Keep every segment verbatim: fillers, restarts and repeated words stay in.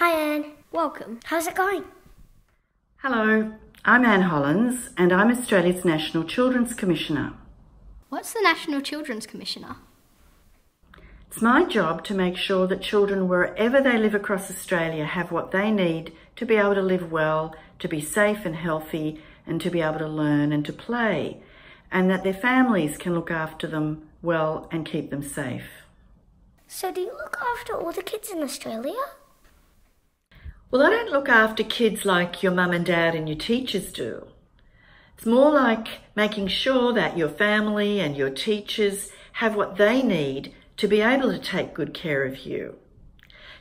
Hi Anne, welcome. How's it going? Hello, I'm Anne Hollonds and I'm Australia's National Children's Commissioner. What's the National Children's Commissioner? It's my job to make sure that children wherever they live across Australia have what they need to be able to live well, to be safe and healthy, and to be able to learn and to play, and that their families can look after them well and keep them safe. So do you look after all the kids in Australia? Well, I don't look after kids like your mum and dad and your teachers do. It's more like making sure that your family and your teachers have what they need to be able to take good care of you.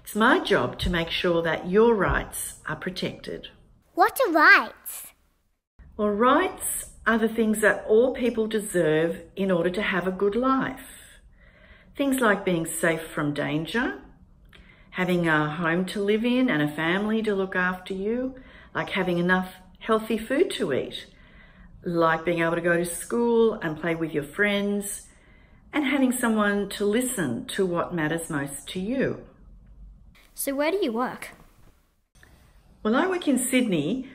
It's my job to make sure that your rights are protected. What are rights? Well, rights are the things that all people deserve in order to have a good life. Things like being safe from danger, having a home to live in and a family to look after you, like having enough healthy food to eat, like being able to go to school and play with your friends, and having someone to listen to what matters most to you. So where do you work? Well, I work in Sydney,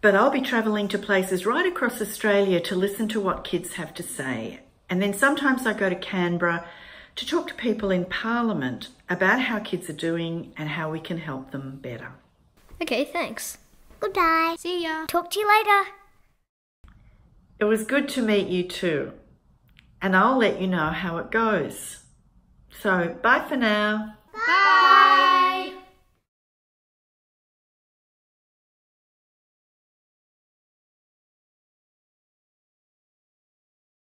but I'll be travelling to places right across Australia to listen to what kids have to say. And then sometimes I go to Canberra to talk to people in Parliament about how kids are doing and how we can help them better. Okay, thanks. Goodbye. See ya. Talk to you later. It was good to meet you too. And I'll let you know how it goes. So, bye for now.